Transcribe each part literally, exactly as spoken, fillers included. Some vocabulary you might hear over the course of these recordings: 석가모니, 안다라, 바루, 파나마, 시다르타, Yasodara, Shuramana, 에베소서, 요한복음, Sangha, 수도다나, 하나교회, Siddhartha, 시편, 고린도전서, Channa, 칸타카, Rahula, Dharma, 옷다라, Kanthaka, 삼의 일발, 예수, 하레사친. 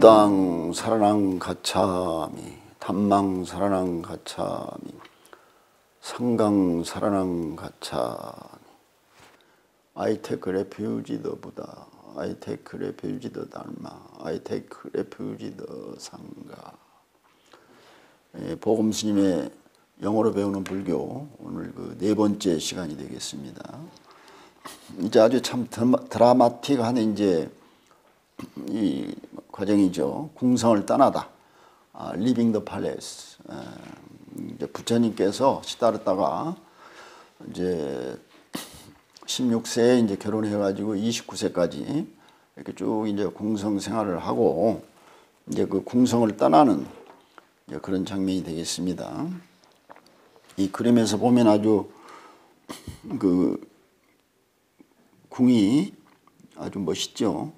탐땅 사라낭 가차미, 탐망 사라낭 가차미, 상강 사라낭 가차미. I take refuge in the Buddha. I take refuge in the Dharma. I take refuge in the Sangha. 보금 스님의 영어로 배우는 불교, 오늘 그 네 번째 시간이 되겠습니다. 이제 아주 참 드라마틱한 이제 이 과정이죠. 궁성을 떠나다, 아, Leaving the Palace. 아, 이제 부처님께서 시다르타가 이제 십육 세에 이제 결혼해가지고 이십구 세까지 이렇게 쭉 이제 궁성 생활을 하고 이제 그 궁성을 떠나는 이제 그런 장면이 되겠습니다. 이 그림에서 보면 아주 그 궁이 아주 멋있죠.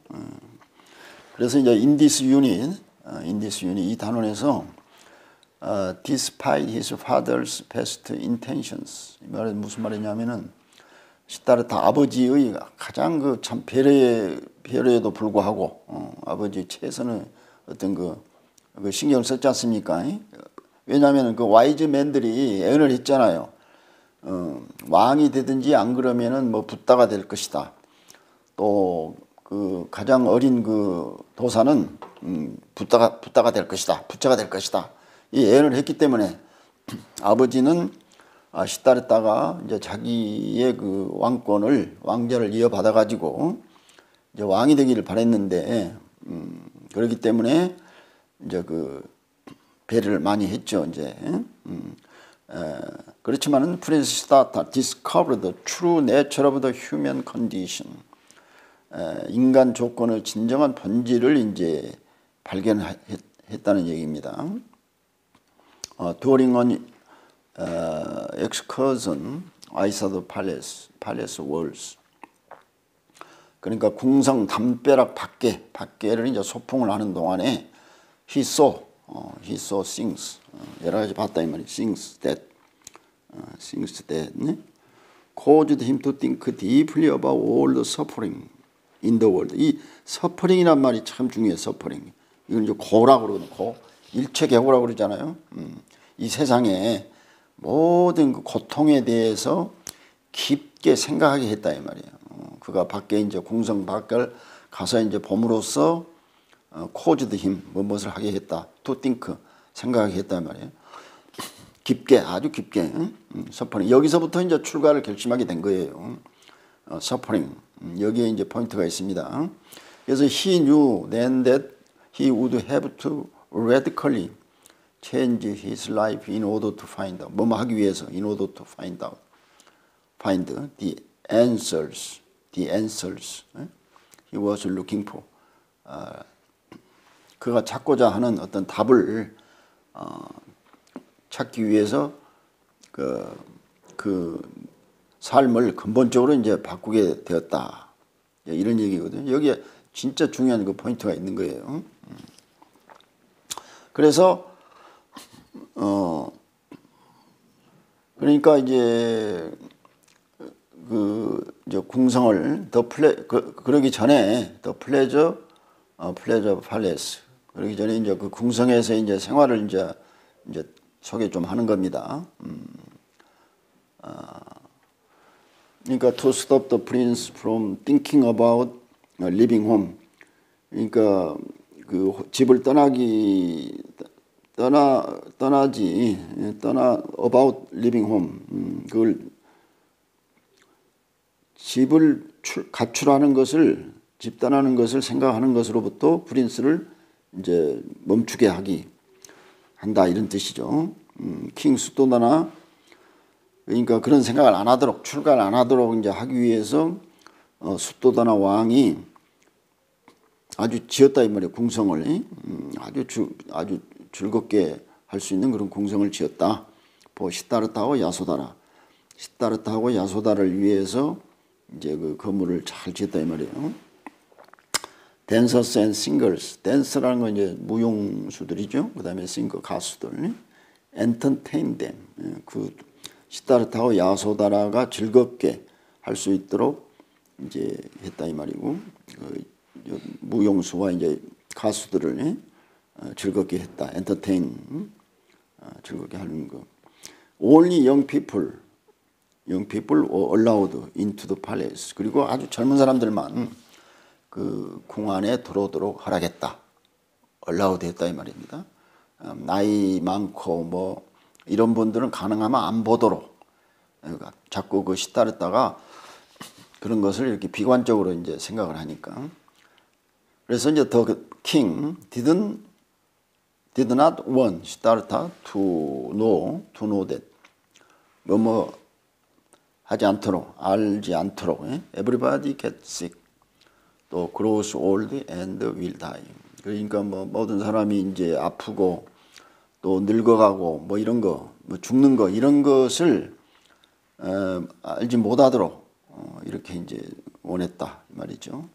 그래서 이제 in this unit, in this unit 이 단원에서 uh, despite his father's best intentions, 이 말은 무슨 말이냐면은 시다르타 아버지의 가장 그 참 배려 배려에도 불구하고 어, 아버지 최선의 어떤 그, 그 신경을 썼지 않습니까? 왜냐하면 그 와이즈맨들이 애언을 했잖아요. 어, 왕이 되든지 안 그러면은 뭐 붓다가 될 것이다. 또 그 가장 어린 그 도사는 음, 붓다가 붓다가 될 것이다. 부처가 될 것이다. 이 애언을 했기 때문에 아버지는 아, 시다르타가 이제 자기의 그 왕권을 왕자를 이어받아 가지고 이제 왕이 되기를 바랬는데 음, 그렇기 때문에 이제 그 배려를 많이 했죠. 이제 음, 에, 그렇지만은 프린스 시다르타 discovered the true nature of the human condition. 에, 인간 조건의 진정한 본질을 이제 발견했다는 얘기입니다. 어, during an uh, excursion, I saw the palace, palace walls. 그러니까 궁성 담벼락 밖에 밖에를 이제 소풍을 하는 동안에 he saw 어, he saw things. 어, 여러 가지 봤다 이 말이 things that 어, things that 네? caused him to think deeply about all the suffering in the world. 이 suffering이란 말이 참 중요해. suffering. 이건 이제 고라고 그러고 일체계고라고 그러잖아요. 음, 이 세상에 모든 그 고통에 대해서 깊게 생각하게 했다 이 말이에요. 어, 그가 밖에 이제 궁성 밖을 가서 이제 봄으로써 어, caused him 무엇을 하게 했다. to think 생각하게 했다 이 말이에요. 깊게 아주 깊게 응? 음, suffering. 여기서부터 이제 출가를 결심하게 된 거예요. 어, suffering. 음, 여기에 이제 포인트가 있습니다. 그래서 he knew then that he would have to radically change his life in order to find out. 뭐뭐 하기 위해서 in order to find out. find the answers. the answers. he was looking for. 아, 그가 찾고자 하는 어떤 답을 어, 찾기 위해서 그, 그 삶을 근본적으로 이제 바꾸게 되었다. 이런 얘기거든요. 여기에 진짜 중요한 그 포인트가 있는 거예요. 그래서 어 그러니까 이제 그 이제 궁성을 더 플레 그, 그러기 전에 더 플레저 어 플레저 팔레스 그러기 전에 이제 그 궁성에서 이제 생활을 이제 이제 소개 좀 하는 겁니다. 음. 어, 그러니까 to stop the prince from thinking about living home. 그러니까 그 집을 떠나기 떠나 떠나지 떠나 about living home 음, 그걸 집을 출, 가출하는 것을 집 떠나는 것을 생각하는 것으로부터 프린스를 이제 멈추게 하기 한다 이런 뜻이죠. 음, 킹 수도다나 그러니까 그런 생각을 안 하도록 출가를 안 하도록 이제 하기 위해서 어, 수도다나 왕이 아주 지었다 이 말이에요. 궁성을 음, 아주 주, 아주 즐겁게 할 수 있는 그런 궁성을 지었다. 보 시다르타와 야소다라. 시다르타하고 야소다를 위해서 이제 그 건물을 잘 지었다 이 말이에요. 댄서스 앤 싱글스. 댄서라는 건 이제 무용수들이죠. 그 다음에 싱글 가수들. 엔터테인 댐. 그 시다르타와 야소다라가 즐겁게 할 수 있도록 이제 했다 이 말이고. 그 무용수와 이제 가수들을 즐겁게 했다. 엔터테인, 즐겁게 하는 거. Only young people, young people were allowed into the palace. 그리고 아주 젊은 사람들만 그 궁 안에 들어오도록 하라겠다. allowed 했다 이 말입니다. 나이 많고 뭐 이런 분들은 가능하면 안 보도록. 그러니까 자꾸 그 시달했다가 그런 것을 이렇게 비관적으로 이제 생각을 하니까. 그래서 이제 the king didn't, did not want Siddhartha to know, to know that. 뭐, 뭐, 하지 않도록, 알지 않도록. 예? Everybody gets sick, 또 grows old and will die. 그러니까 뭐, 모든 사람이 이제 아프고 또 늙어가고 뭐 이런 거, 뭐 죽는 거, 이런 것을 어, 알지 못하도록 어, 이렇게 이제 원했다 이 말이죠.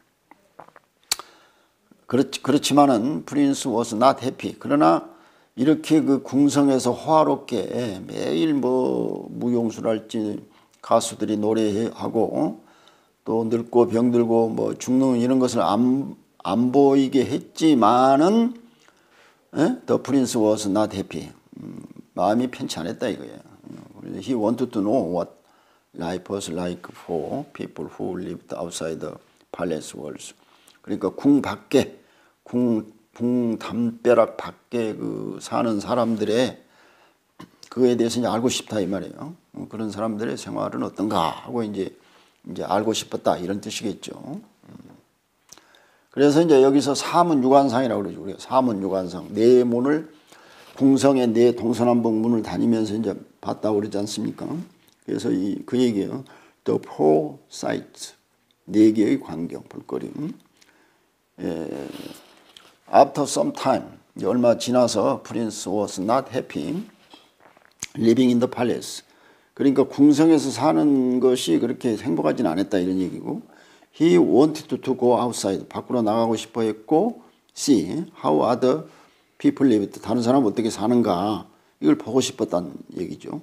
그렇지, 그렇지만은 프린스 was not happy. 그러나 이렇게 그 궁성에서 화롭게 매일 뭐 무용수랄지 가수들이 노래하고 또 늙고 병들고 뭐 죽는 이런 것을 안, 안 보이게 했지만은 에? The prince was not happy. 음, 마음이 편치 않았다 이거예요. He wanted to know what life was like for people who lived outside the palace walls. 그러니까 궁 밖에, 궁, 궁 담벼락 밖에 그 사는 사람들의 그거에 대해서 이제 알고 싶다 이 말이에요. 그런 사람들의 생활은 어떤가 하고 이제 이제 알고 싶었다 이런 뜻이겠죠. 그래서 이제 여기서 사문 유관상이라고 그러죠. 우리가 사문 유관상, 네 문을 궁성의 네 동서남북 문을 다니면서 이제 봤다고 그러지 않습니까? 그래서 이 그 얘기예요. The four sights, 네 개의 광경 볼거리. 예, after some time, 얼마 지나서 Prince was not happy living in the palace. 그러니까 궁성에서 사는 것이 그렇게 행복하진 않았다 이런 얘기고, he wanted to go outside, 밖으로 나가고 싶어 했고, see how other people lived, 다른 사람 어떻게 사는가 이걸 보고 싶었다는 얘기죠.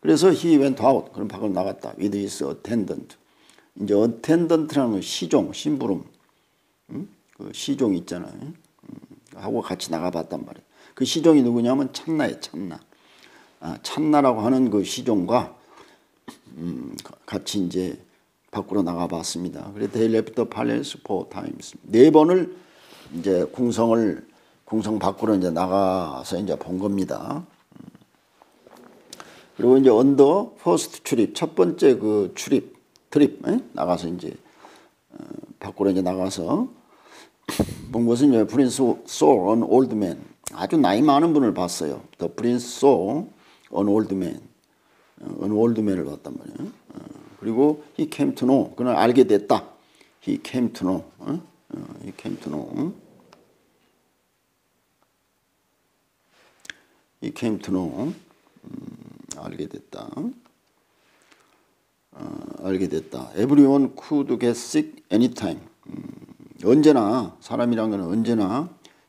그래서 he went out, 그럼 밖으로 나갔다, with his attendant. 이제 attendant라는 건 시종, 심부름, 음? 그 시종 있잖아요. 음, 하고 같이 나가봤단 말이에요. 그 시종이 누구냐면 찬나예요. 찬나. 아, 찬나라고 하는 그 시종과 음, 같이 이제 밖으로 나가봤습니다. 그래서 they left the palace four times. 네 번을 이제 궁성을 궁성 밖으로 이제 나가서 이제 본 겁니다. 음. 그리고 이제 on the first 출입, 첫 번째 그 출입, 트립 에? 나가서 이제 어, 밖으로 이제 나가서. 본 것은 이제 Prince saw an old man. 아주 나이 많은 분을 봤어요. The prince saw an old man. an old man을 봤단 말이에요. 그리고 he came to know. 그는 알게 됐다. he came to know. he came to know. he came to know. 알게 됐다. 알게 됐다. Everyone could get sick anytime. 언제나 사람이란 건 언제나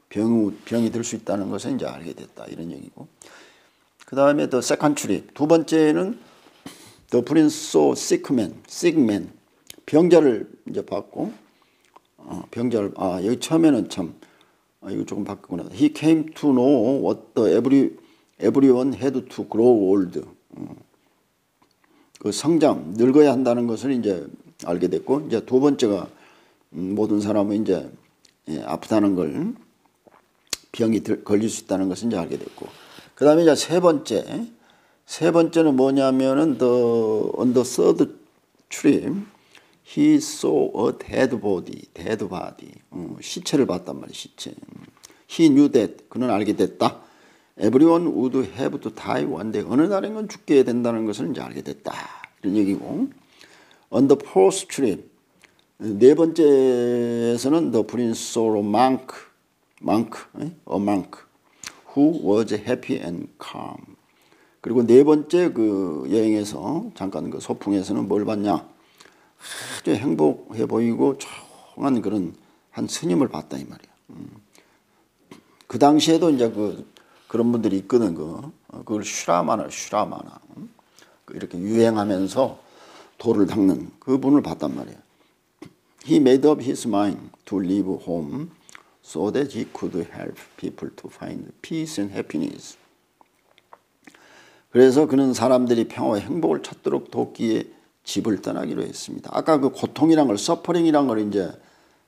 병, 병이 들 수 있다는 것을 이제 알게 됐다 이런 얘기고, 그 다음에 더 세컨드 출입, 두 번째는 the prince saw sick man, sick man, 병자를 이제 봤고, 어, 병자를 아 여기 처음에는 참 아, 이거 조금 바꾸구나. He came to know what the every everyone had to grow old. 어, 그 성장 늙어야 한다는 것을 이제 알게 됐고, 이제 두 번째가 모든 사람은 이제 예, 아프다는 걸, 병이 들, 걸릴 수 있다는 것을 이제 알게 됐고, 그 다음에 이제 세 번째, 세 번째는 뭐냐면은 the on the third trip, he saw a dead body, dead body, 어, 시체를 봤단 말이야, 시체. He knew that, 그는 알게 됐다. Everyone would have to die one day, 어느 날인 건 죽게 된다는 것을 이제 알게 됐다 이런 얘기고, on the fourth trip. 네 번째에서는 the prince saw a monk, monk, a monk who was happy and calm. 그리고 네 번째 그 여행에서 잠깐 그 소풍에서는 뭘 봤냐? 아주 행복해 보이고 조용한 그런 한 스님을 봤다 이 말이야. 음. 그 당시에도 이제 그 그런 분들이 있거든. 그 그걸 슈라마나, 슈라마나 음? 이렇게 유행하면서 돌을 닦는 그 분을 봤단 말이야. He made up his mind to leave home so that he could help people to find peace and happiness. 그래서 그는 사람들이 평화와 행복을 찾도록 돕기에 집을 떠나기로 했습니다. 아까 그 고통이란 걸, 서퍼링이란 걸 이제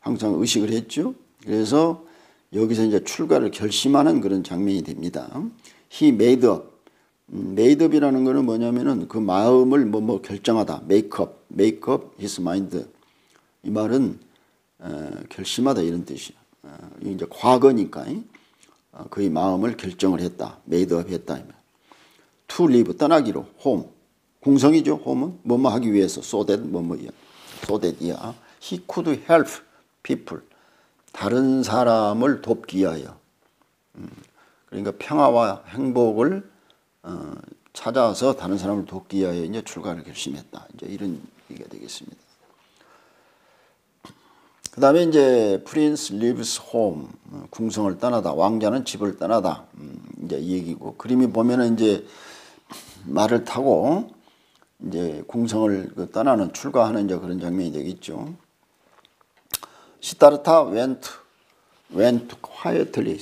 항상 의식을 했죠. 그래서 여기서 이제 출가를 결심하는 그런 장면이 됩니다. He made up. made up이라는 거는 뭐냐면은 그 마음을 뭐 뭐 결정하다. make up, make up his mind. 이 말은 어, 결심하다 이런 뜻이에요. 어, 이제 과거니까 어, 그의 마음을 결정을 했다. made up 했다. to live, 떠나기로. home. 궁성이죠. home은 뭐뭐 하기 위해서. so that 뭐뭐야. so that yeah. he could help people. 다른 사람을 돕기 위하여. 음, 그러니까 평화와 행복을 어, 찾아서 다른 사람을 돕기 위하여 이제 출가를 결심했다. 이제 이런 얘기가 되겠습니다. 그 다음에 이제 Prince leaves home. 어, 궁성을 떠나다. 왕자는 집을 떠나다. 음, 이제 이 얘기고. 그림이 보면은 이제 말을 타고 이제 궁성을 그 떠나는 출가하는 이제 그런 장면이 되겠죠. 시다르타 went, went quietly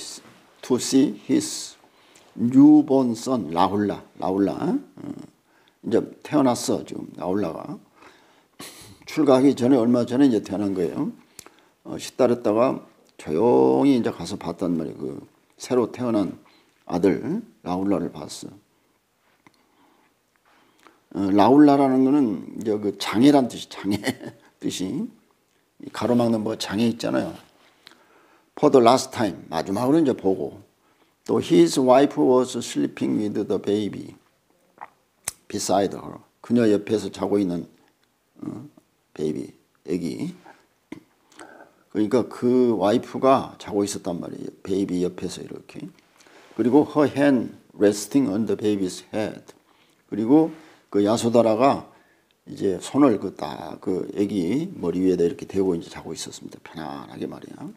to see his newborn son, 라훌라. 라훌라. 이제 태어났어, 지금. 라훌라가. 출가하기 전에, 얼마 전에 이제 태어난 거예요. 어, 시다르타가 조용히 이제 가서 봤단 말이에요. 그 새로 태어난 아들, 라훌라를 봤어. 어, 라훌라라는 거는 이제 그 장애란 뜻이, 장애 뜻이. 가로막는 뭐 장애 있잖아요. For the last time, 마지막으로 이제 보고. 또 his wife was sleeping with the baby beside her. 그녀 옆에서 자고 있는 어, 베이비, 애기. 그러니까 그 와이프가 자고 있었단 말이에요. 베이비 옆에서 이렇게. 그리고 her hand resting on the baby's head. 그리고 그 야소다라가 이제 손을 그 딱 그 애기 머리 위에다 이렇게 대고 이제 자고 있었습니다. 편안하게 말이야.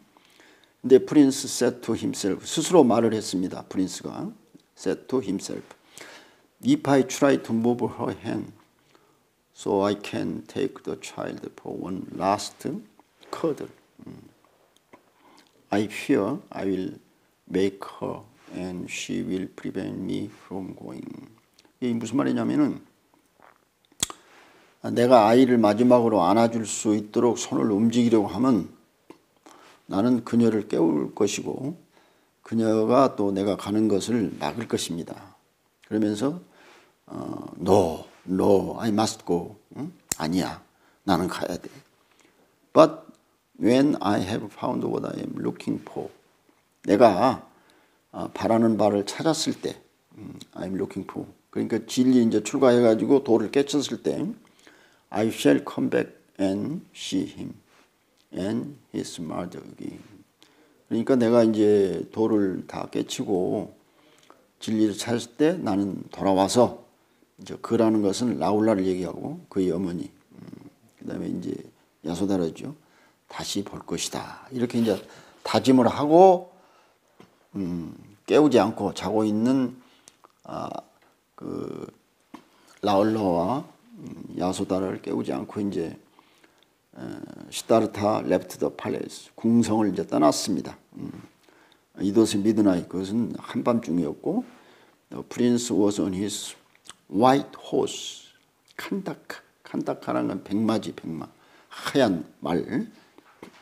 근데 프린스 said to himself, 스스로 말을 했습니다. 프린스가 said to himself, if I try to move her hand, so I can take the child for one last cuddle, I fear I will make her and she will prevent me from going. 이게 무슨 말이냐면은, 내가 아이를 마지막으로 안아줄 수 있도록 손을 움직이려고 하면 나는 그녀를 깨울 것이고 그녀가 또 내가 가는 것을 막을 것입니다. 그러면서 어, No, no, I must go. 응? 아니야, 나는 가야 돼. But when I have found what I am looking for, 내가 어, 바라는 바를 찾았을 때 음, I'm looking for. 그러니까 진리 이제 출가해가지고 도를 깨쳤을 때 I shall come back and see him and his mother again. 그러니까 내가 이제 도를 다 깨치고 진리를 찾을 때 나는 돌아와서 이제 그라는 것은 라울라를 얘기하고 그의 어머니, 음, 그 다음에 이제 야소다라죠. 다시 볼 것이다. 이렇게 이제 다짐을 하고 음, 깨우지 않고 자고 있는 아, 그 라울라와 야소다라를 깨우지 않고 이제 시다르타 left the palace, 궁성을 이제 떠났습니다. It was midnight, 그것은 한밤중이었고, the prince was on his white horse, 칸다카, 칸다카라는 건 백마지, 백마, 하얀 말,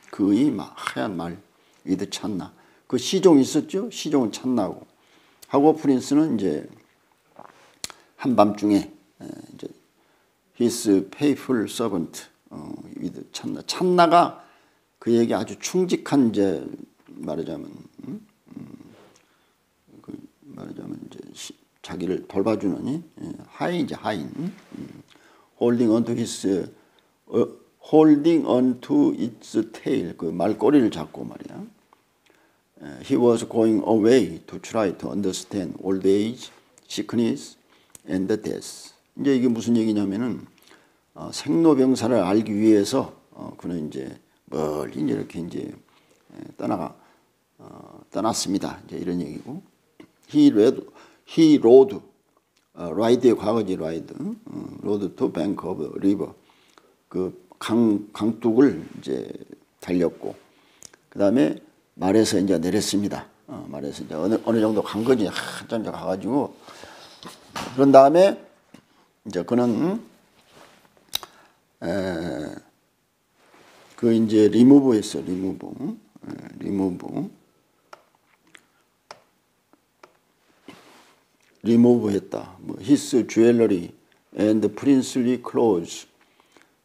그의 하얀 말, with 찬나, 그 시종이 있었죠. 시종은 찬나고, 하고 프린스는 이제 한밤중에 이제 His faithful servant, 어, 찬나. 찬나가 그에게 아주 충직한 이제 말하자면, 음? 그 말하자면 이제 시, 자기를 돌봐주는 예, 하인 이제 하인, 음. holding onto his, 어, holding onto its tail, 그 말꼬리를 잡고 말이야. He was going away to try to understand old age, sickness, and death. 이제 이게 무슨 얘기냐면은 어, 생로병사를 알기 위해서 어, 그는 이제 멀리 이제 이렇게 이제 떠나가 어, 떠났습니다. 이제 이런 얘기고. He rode, he rode, 어, ride의 과거지 ride, 어, rode to bank of river. 그 강 강둑을 이제 달렸고, 그 다음에 말에서 이제 내렸습니다. 어, 말에서 이제 어느, 어느 정도 간 거지. 한참 가가지고. 그런 다음에 이제 그는, 에, 그 이제 리무브 했어, 리무브. 에, 리무브. 리무브 했다. 뭐, his jewelry and princely clothes.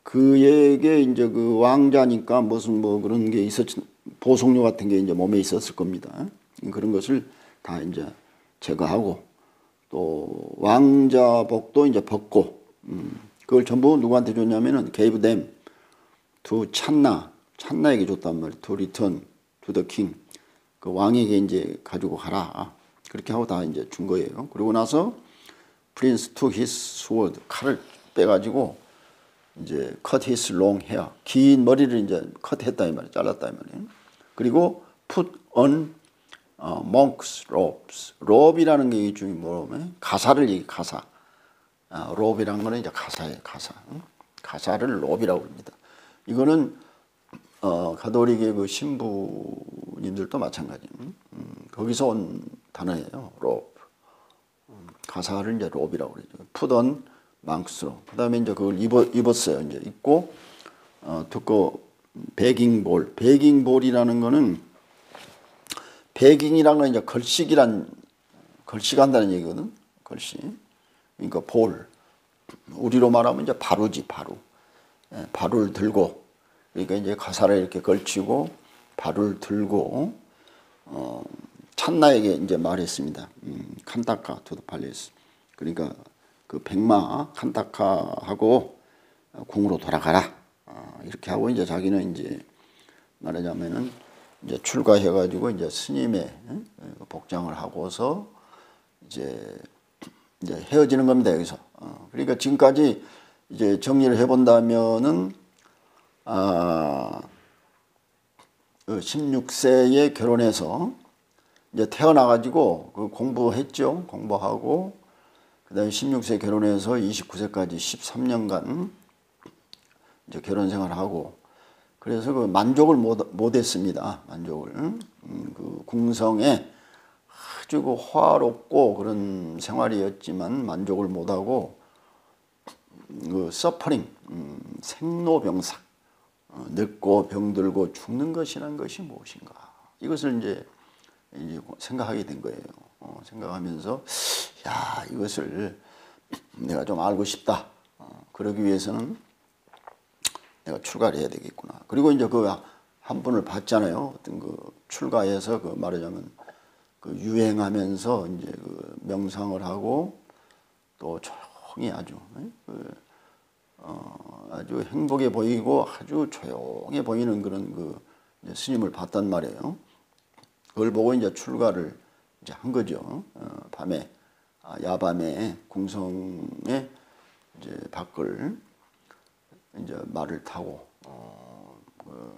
그에게 이제 그 왕자니까 무슨 뭐 그런 게 있었지, 보석류 같은 게 이제 몸에 있었을 겁니다. 그런 것을 다 이제 제거하고, 또 왕자복도 이제 벗고, 음, 그걸 전부 누구한테 줬냐면은 gave them to 찬나, 찬나에게 줬단 말이에요. to return to the king. 그 왕에게 이제 가지고 가라. 그렇게 하고 다 이제 준 거예요. 그러고 나서 prince took his sword, 칼을 빼가지고 이제 cut his long hair, 긴 머리를 이제 컷했다 이 말이에요. 잘랐다 이 말이에요. 그리고 put on 어, monk's robes. robe이라는 게 이게 중에 뭐냐면 가사를 얘기 가사. 아, robe이라는 거는 이제 가사예요. 가사. 응? 가사를 robe이라고 합니다. 이거는 어, 가톨릭의 그 신부님들도 마찬가지입니다. 음, 거기서 온 단어예요. robe. 음, 가사를 이제 robe이라고 그러죠. put on 망스로. 그다음에 이제 그걸 입어 입었어요. 이제 입고 어, 듣고 베깅볼. 베깅볼이라는 거는 베깅이라는 건 이제 걸식이란 걸식한다는 얘기거든. 걸식. 그러니까 볼. 우리로 말하면 이제 바루지 바루. 예, 바루를 들고. 그러니까 이제 가사를 이렇게 걸치고 바루를 들고 어, 찬나에게 이제 말했습니다. 음, 칸타카 투더 팔레스. 그러니까 그 백마 칸타카하고 궁으로 돌아가라. 아, 이렇게 하고 이제 자기는 이제 말하자면은 이제 출가해가지고 이제 스님의 복장을 하고서 이제 이제 헤어지는 겁니다 여기서. 어, 그러니까 지금까지 이제 정리를 해본다면은 아, 그 십육 세에 결혼해서 이제 태어나가지고 그 공부했죠. 공부하고. 그 다음에 십육 세 결혼해서 이십구 세까지 십삼 년간 이제 결혼 생활하고, 그래서 그 만족을 못, 못 했습니다. 만족을. 음, 그 궁성에 아주 그 화롭고 그런 생활이었지만 만족을 못하고, 그 서퍼링, 음, 생로병사, 어, 늙고 병들고 죽는 것이란 것이 무엇인가. 이것을 이제, 이제 생각하게 된 거예요. 어, 생각하면서, 야, 이것을 내가 좀 알고 싶다. 어, 그러기 위해서는 내가 출가를 해야 되겠구나. 그리고 이제 그 한 분을 봤잖아요. 어떤 그 출가해서 그 말하자면 그 유행하면서 이제 그 명상을 하고 또 조용히 아주, 그 어, 아주 행복해 보이고 아주 조용해 보이는 그런 그 이제 스님을 봤단 말이에요. 그걸 보고 이제 출가를 이제 한 거죠. 어, 밤에. 아, 야밤에 궁성의 이제 밖을 이제 말을 타고 어, 그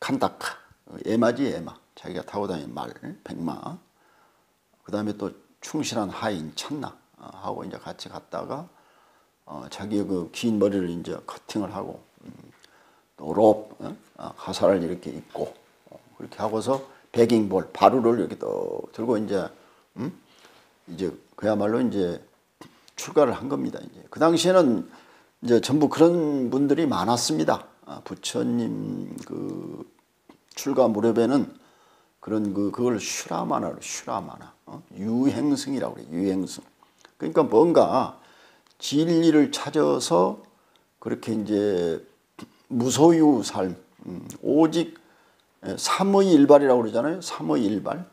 칸타카 에마지 에마 자기가 타고 다니는 말 백마, 그 다음에 또 충실한 하인 찬나 어, 하고 이제 같이 갔다가 어, 자기의 그 긴 머리를 이제 커팅을 하고 음, 또 롭 어? 아, 가사를 이렇게 입고 어, 그렇게 하고서 베깅볼 바루를 이렇게 또 들고 이제 음? 이제 그야말로 이제 출가를 한 겁니다. 이제 그 당시에는 이제 전부 그런 분들이 많았습니다. 아, 부처님 그 출가 무렵에는 그런 그 그걸 슈라마나로 슈라마나 어? 유행승이라고 그래. 유행승. 그러니까 뭔가 진리를 찾아서 그렇게 이제 무소유 삶, 음, 오직 삼의 일발이라고 그러잖아요. 삼의 일발.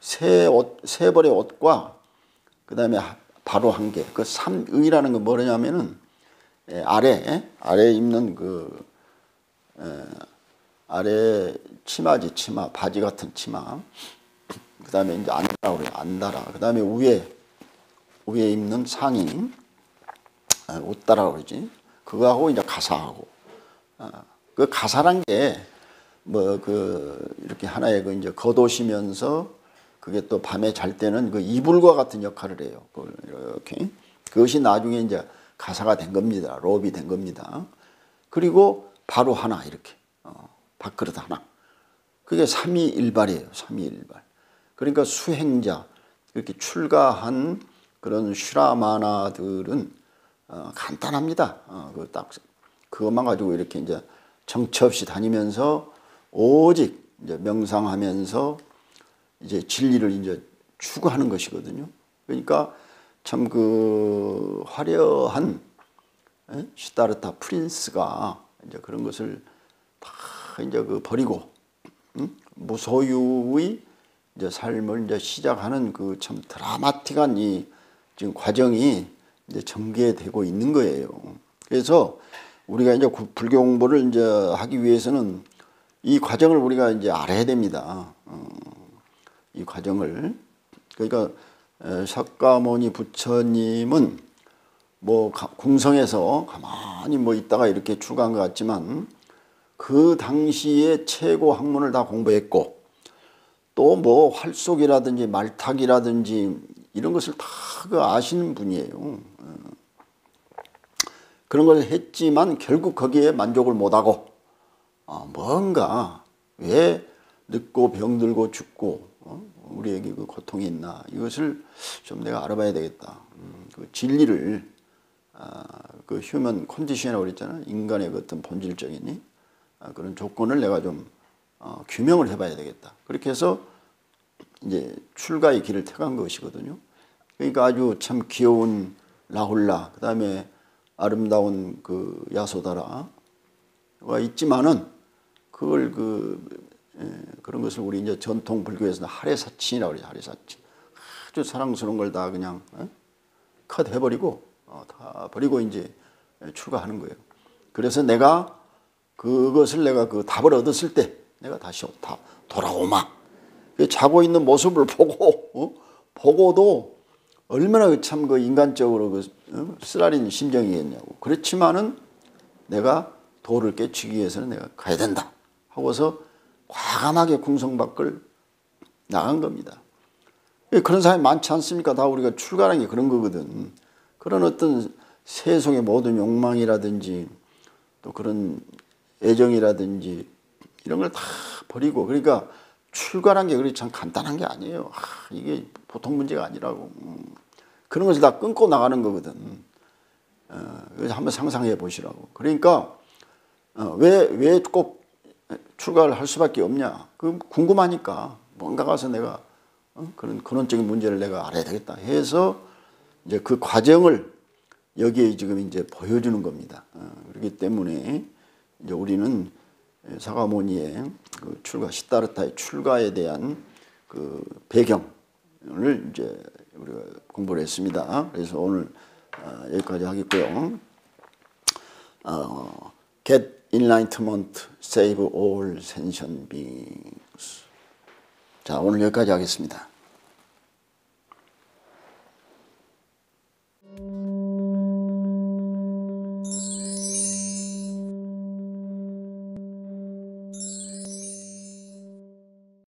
세 옷, 세 벌의 옷과 그 다음에 바로 한 개. 그 삼의라는 건 뭐냐면은 아래 아래 입는 그 에, 아래 치마지 치마 바지 같은 치마. 그 다음에 이제 안다라 그래요. 안다라. 그 다음에 위에 위에 입는 상의 옷다라 그러지. 그거하고 이제 가사하고. 아, 그 가사란 게 뭐 그 이렇게 하나의 그 이제 겉옷이면서 그게 또 밤에 잘 때는 그 이불과 같은 역할을 해요. 그걸 이렇게. 그것이 나중에 이제 가사가 된 겁니다. 롭이 된 겁니다. 그리고 바로 하나, 이렇게. 어, 밥그릇 하나. 그게 삼위일발이에요. 삼위일발. 그러니까 수행자, 이렇게 출가한 그런 슈라마나들은 어, 간단합니다. 어, 그 딱 그것만 가지고 이렇게 이제 정처 없이 다니면서 오직 이제 명상하면서 이제 진리를 이제 추구하는 것이거든요. 그러니까 참 그 화려한 에? 시다르타 프린스가 이제 그런 것을 다 이제 그 버리고 응? 무소유의 이제 삶을 이제 시작하는 그 참 드라마틱한 이 지금 과정이 이제 전개되고 있는 거예요. 그래서 우리가 이제 불교 공부를 이제 하기 위해서는 이 과정을 우리가 이제 알아야 됩니다. 어, 이 과정을. 그러니까 석가모니 부처님은 뭐 궁성에서 가만히 뭐 있다가 이렇게 출가한 것 같지만 그 당시에 최고 학문을 다 공부했고 또 뭐 활속이라든지 말타기라든지 이런 것을 다 그 아시는 분이에요. 그런 걸 했지만 결국 거기에 만족을 못하고 뭔가 왜 늙고 병들고 죽고 우리에게 그 고통이 있나 이것을 좀 내가 알아봐야 되겠다. 그 진리를 그 휴먼 컨디션이라고 그랬잖아요. 인간의 어떤 본질적인 그런 조건을 내가 좀 어, 규명을 해봐야 되겠다. 그렇게 해서 이제 출가의 길을 택한 것이거든요. 그러니까 아주 참 귀여운 라훌라, 그 다음에 아름다운 그 야소다라가 있지만은 그걸 그, 에, 그런 것을 우리 이제 전통 불교에서는 하레사친이라고 그래요. 하레사친. 아주 사랑스러운 걸 다 그냥 에? 컷 해버리고, 어, 다 버리고 이제 출가하는 거예요. 그래서 내가 그것을 내가 그 답을 얻었을 때 내가 다시 다 돌아오마. 자고 있는 모습을 보고, 어? 보고도 얼마나 참 그 인간적으로 그 어? 쓰라린 심정이겠냐고. 그렇지만은 내가 도를 깨치기 위해서는 내가 가야 된다 하고서 과감하게 궁성 밖을 나간 겁니다. 그런 사람이 많지 않습니까? 다 우리가 출가하는 게 그런 거거든. 그런 어떤 세속의 모든 욕망이라든지 또 그런 애정이라든지 이런 걸 다 버리고, 그러니까 출가란 게 그렇게 참 간단한 게 아니에요. 아, 이게 보통 문제가 아니라고. 음. 그런 것을 다 끊고 나가는 거거든. 어, 한번 상상해 보시라고. 그러니까 어, 왜, 왜 꼭 출가를 할 수밖에 없냐. 그 궁금하니까 뭔가 가서 내가 어? 그런 근원적인 문제를 내가 알아야 되겠다 해서 이제 그 과정을 여기에 지금 이제 보여주는 겁니다. 어, 그렇기 때문에 이제 우리는 사가모니의 그 출가, 시다르타의 출가에 대한 그 배경을 이제 우리가 공부를 했습니다. 그래서 오늘 어, 여기까지 하겠고요. 어, Get Enlightenment, Save All Sentient Beings. 자, 오늘 여기까지 하겠습니다.